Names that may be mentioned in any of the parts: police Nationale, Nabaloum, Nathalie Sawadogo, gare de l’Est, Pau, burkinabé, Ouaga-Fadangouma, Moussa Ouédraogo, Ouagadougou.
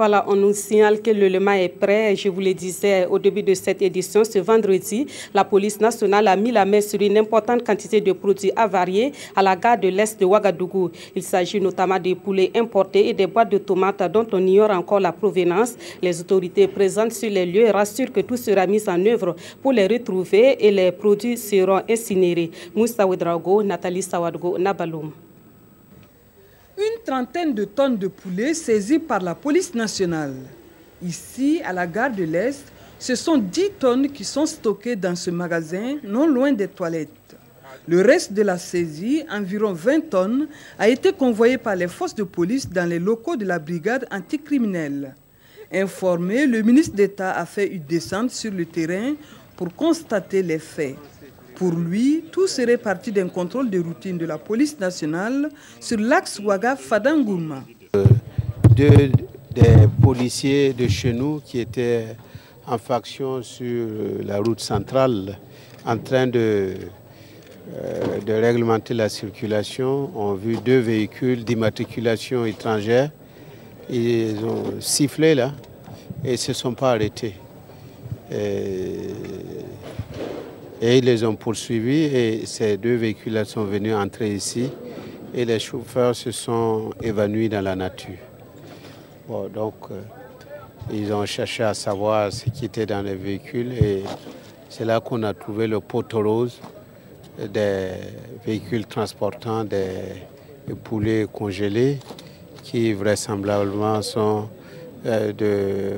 Voilà, on nous signale que le lendemain est prêt. Je vous le disais au début de cette édition, ce vendredi, la police nationale a mis la main sur une importante quantité de produits avariés à la gare de l'Est de Ouagadougou. Il s'agit notamment des poulets importés et des boîtes de tomates dont on ignore encore la provenance. Les autorités présentes sur les lieux rassurent que tout sera mis en œuvre pour les retrouver et les produits seront incinérés. Moussa Ouédraogo, Nathalie Sawadogo, Nabaloum. Une trentaine de tonnes de poulets saisies par la police nationale. Ici, à la gare de l'Est, ce sont 10 tonnes qui sont stockées dans ce magasin, non loin des toilettes. Le reste de la saisie, environ 20 tonnes, a été convoyé par les forces de police dans les locaux de la brigade anticriminelle. Informé, le ministre d'État a fait une descente sur le terrain pour constater les faits. Pour lui, tout serait parti d'un contrôle de routine de la police nationale sur l'axe Ouaga-Fadangouma. Deux des policiers de chez nous qui étaient en faction sur la route centrale en train de réglementer la circulation ont vu deux véhicules d'immatriculation étrangère. Ils ont sifflé là et ne se sont pas arrêtés. Et ils les ont poursuivis et ces deux véhicules sont venus entrer ici et les chauffeurs se sont évanouis dans la nature. Bon, donc ils ont cherché à savoir ce qui était dans les véhicules et c'est là qu'on a trouvé le poteau rose des véhicules transportant des poulets congelés qui vraisemblablement sont de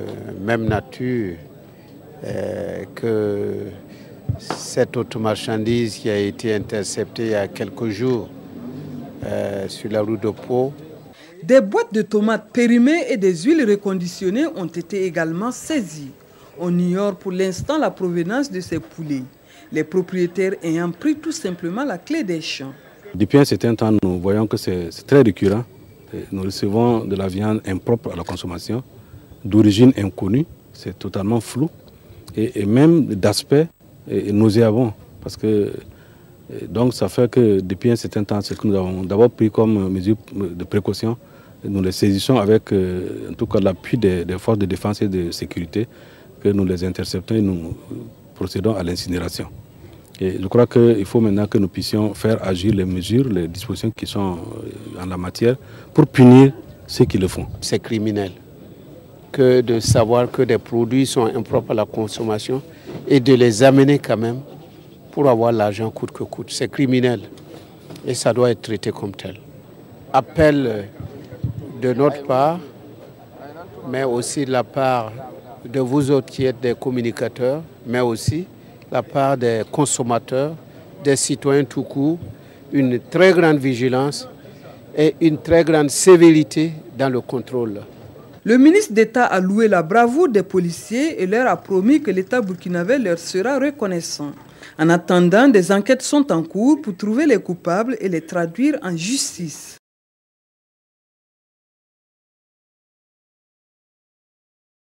même nature que cette autre marchandise qui a été interceptée il y a quelques jours sur la route de Pau. Des boîtes de tomates périmées et des huiles reconditionnées ont été également saisies. On ignore pour l'instant la provenance de ces poulets, les propriétaires ayant pris tout simplement la clé des champs. Depuis un certain temps, nous voyons que c'est très récurrent. Nous recevons de la viande impropre à la consommation, d'origine inconnue, c'est totalement flou, et même d'aspect. Et nous y avons, parce que donc ça fait que depuis un certain temps, ce que nous avons d'abord pris comme mesure de précaution, nous les saisissons avec en tout cas l'appui des forces de défense et de sécurité, que nous les interceptons et nous procédons à l'incinération. Et je crois qu'il faut maintenant que nous puissions faire agir les mesures, les dispositions qui sont en la matière pour punir ceux qui le font. C'est criminel que de savoir que des produits sont impropres à la consommation et de les amener quand même pour avoir l'argent coûte que coûte. C'est criminel et ça doit être traité comme tel. Appel de notre part, mais aussi de la part de vous autres qui êtes des communicateurs, mais aussi de la part des consommateurs, des citoyens tout court, une très grande vigilance et une très grande sévérité dans le contrôle. Le ministre d'État a loué la bravoure des policiers et leur a promis que l'État burkinabé leur sera reconnaissant. En attendant, des enquêtes sont en cours pour trouver les coupables et les traduire en justice.